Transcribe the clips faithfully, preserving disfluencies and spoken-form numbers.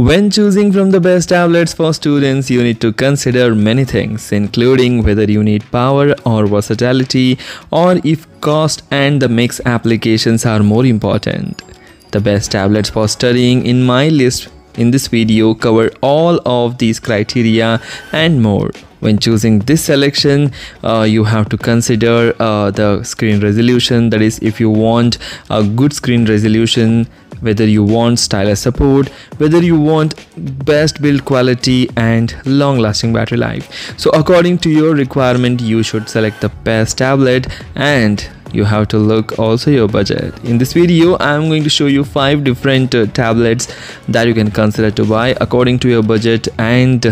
When choosing from the best tablets for students, you need to consider many things, including whether you need power or versatility, or if cost and the mix applications are more important. The best tablets for studying in my list in this video cover all of these criteria and more. When choosing this selection, uh, you have to consider uh, the screen resolution, that is, if you want a good screen resolution, whether you want stylus support, whether you want best build quality and long lasting battery life. So according to your requirement, you should select the best tablet, and you have to look also your budget. In this video, I am going to show you five different uh, tablets that you can consider to buy according to your budget and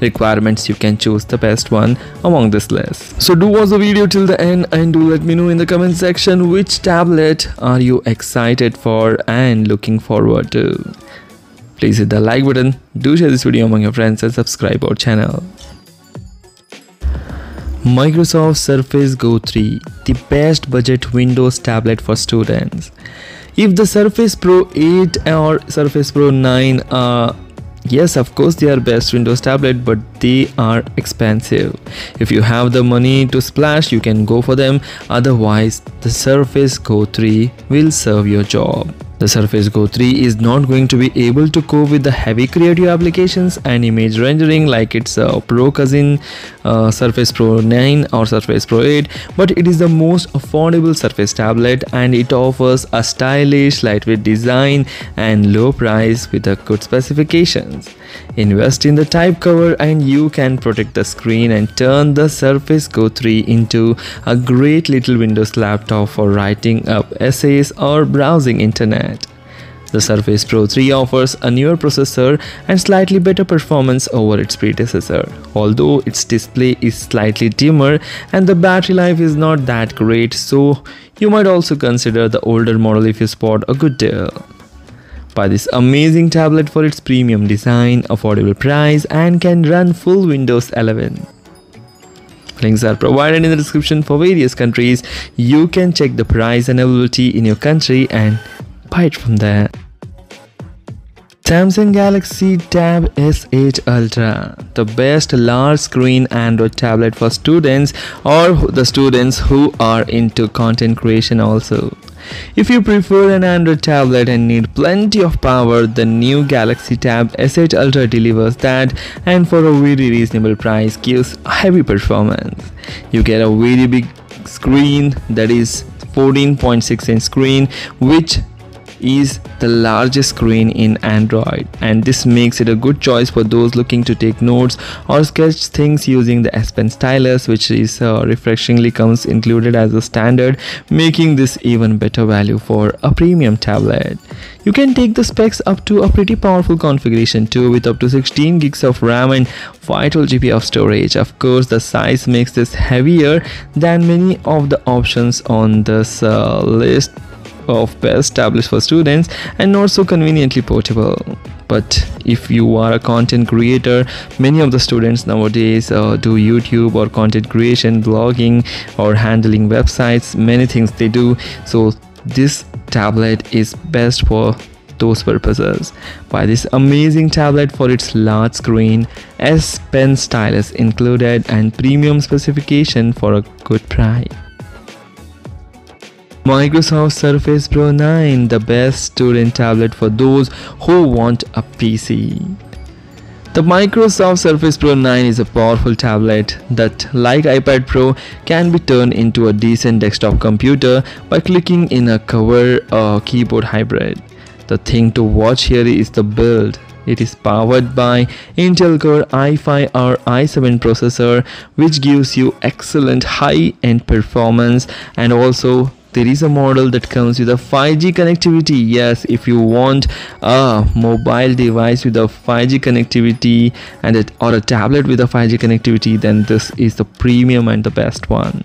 requirements. You can choose the best one among this list. So do watch the video till the end and do let me know in the comment section which tablet are you excited for and looking forward to. Please hit the like button, do share this video among your friends, and subscribe our channel. Microsoft Surface Go three, the best budget Windows tablet for students. If the Surface Pro eight or Surface Pro nine are uh, yes, of course they are best Windows tablet, but they are expensive. If you have the money to splash, you can go for them. Otherwise, the Surface Go three will serve your job. The Surface Go three is not going to be able to cope with the heavy creative applications and image rendering like its uh, Pro cousin uh, Surface Pro nine or Surface Pro eight, but it is the most affordable Surface tablet, and it offers a stylish, lightweight design and low price with a good specifications. Invest in the type cover and you can protect the screen and turn the Surface Go three into a great little Windows laptop for writing up essays or browsing internet. The Surface Pro three offers a newer processor and slightly better performance over its predecessor, although its display is slightly dimmer and the battery life is not that great, so you might also consider the older model if you spot a good deal. Buy this amazing tablet for its premium design, affordable price, and can run full Windows eleven. Links are provided in the description for various countries. You can check the price and availability in your country and buy it from there. Samsung Galaxy Tab S eight Ultra, the best large screen Android tablet for students or the students who are into content creation also. If you prefer an Android tablet and need plenty of power, the new Galaxy Tab S eight Ultra delivers that, and for a very reasonable price gives heavy performance. You get a very big screen, that is fourteen point six inch screen, which is the largest screen in Android, and this makes it a good choice for those looking to take notes or sketch things using the S Pen stylus, which is uh, refreshingly comes included as a standard, making this even better value for a premium tablet. You can take the specs up to a pretty powerful configuration too, with up to sixteen gigs of RAM and five hundred twelve gigabytes of storage. Of course, the size makes this heavier than many of the options on this uh, list of best tablets for students, and not so conveniently portable. But if you are a content creator, many of the students nowadays uh, do YouTube or content creation, blogging, or handling websites, many things they do, so this tablet is best for those purposes. Buy this amazing tablet for its large screen, S Pen stylus included, and premium specification for a good price. Microsoft Surface Pro nine, the best student tablet for those who want a P C. The Microsoft Surface Pro nine is a powerful tablet that, like iPad Pro, can be turned into a decent desktop computer by clicking in a cover or keyboard hybrid. The thing to watch here is the build. It is powered by Intel Core i five or i seven processor, which gives you excellent high-end performance, and also there is a model that comes with a five G connectivity. Yes, if you want a mobile device with a five G connectivity and it, or a tablet with a five G connectivity, then this is the premium and the best one.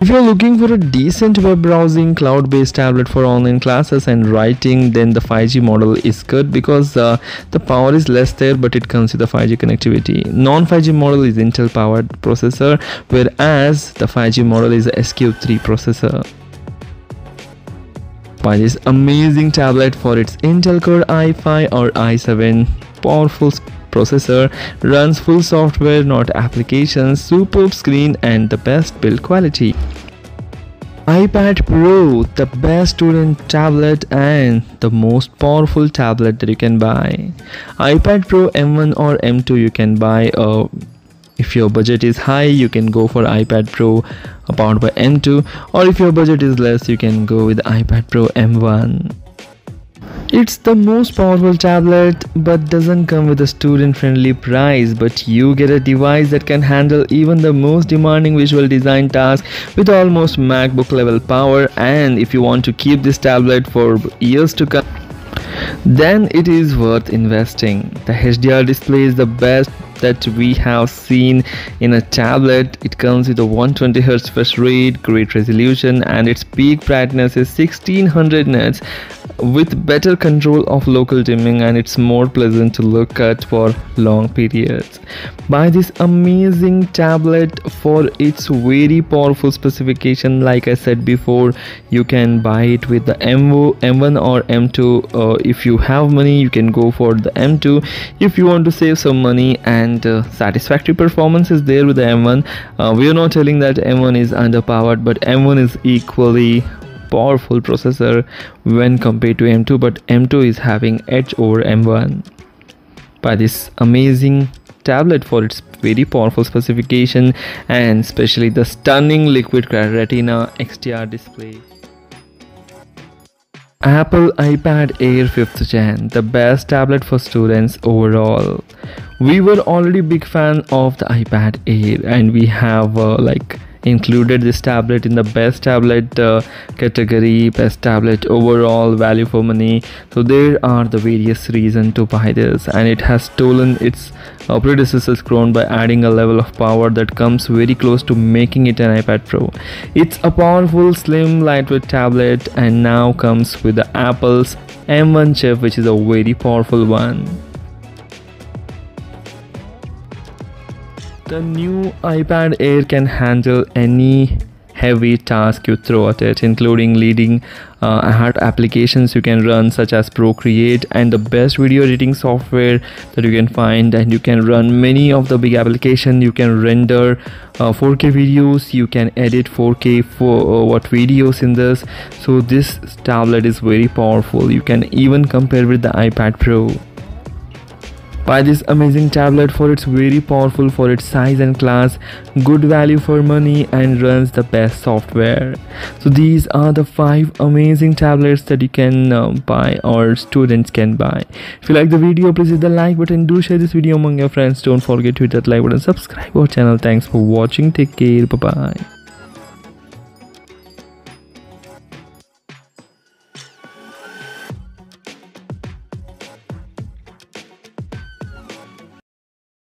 If you're looking for a decent web browsing, cloud-based tablet for online classes and writing, then the five G model is good because uh, the power is less there, but it comes with the five G connectivity. Non-five G model is Intel-powered processor, whereas the five G model is a S Q three processor. by this amazing tablet for its Intel Core i five or i seven powerful processor, runs full software, not applications, superb screen and the best build quality. iPad Pro, the best student tablet and the most powerful tablet that you can buy. iPad Pro M one or M two you can buy. Uh, if your budget is high, you can go for iPad Pro powered by M two, or if your budget is less, you can go with iPad Pro M one. It's the most powerful tablet but doesn't come with a student-friendly price, but you get a device that can handle even the most demanding visual design tasks with almost MacBook level power. And if you want to keep this tablet for years to come, then it is worth investing. The H D R display is the best that we have seen in a tablet. It comes with a one hundred twenty hertz refresh rate, great resolution, and its peak brightness is sixteen hundred nits with better control of local dimming, and it's more pleasant to look at for long periods. Buy this amazing tablet for its very powerful specification. Like I said before, you can buy it with the M one or M two. Uh, if you have money, you can go for the M two. If you want to save some money, and uh, satisfactory performance is there with the M one. Uh, we are not telling that M one is underpowered, but M one is equally powerful processor when compared to M two, but M two is having edge over M one. By this amazing tablet for its very powerful specification and especially the stunning liquid Retina X D R display. Apple iPad Air fifth gen, the best tablet for students overall. We were already big fan of the iPad Air, and we have uh, like included this tablet in the best tablet uh, category, best tablet overall, value for money. So there are the various reasons to buy this, and it has stolen its uh, predecessor's crown by adding a level of power that comes very close to making it an iPad Pro. It's a powerful, slim, lightweight tablet and now comes with the Apple's M one chip, which is a very powerful one. The new iPad Air can handle any heavy task you throw at it, including leading uh, hard applications you can run, such as Procreate and the best video editing software that you can find. And you can run many of the big applications. You can render uh, four K videos. You can edit four K for uh, what videos in this. So this tablet is very powerful. You can even compare with the iPad Pro. Buy this amazing tablet for it's very powerful for its size and class, good value for money and runs the best software. So these are the five amazing tablets that you can uh, buy or students can buy. If you like the video, please hit the like button, do share this video among your friends, don't forget to hit that like button, subscribe our channel. Thanks for watching, take care, bye bye.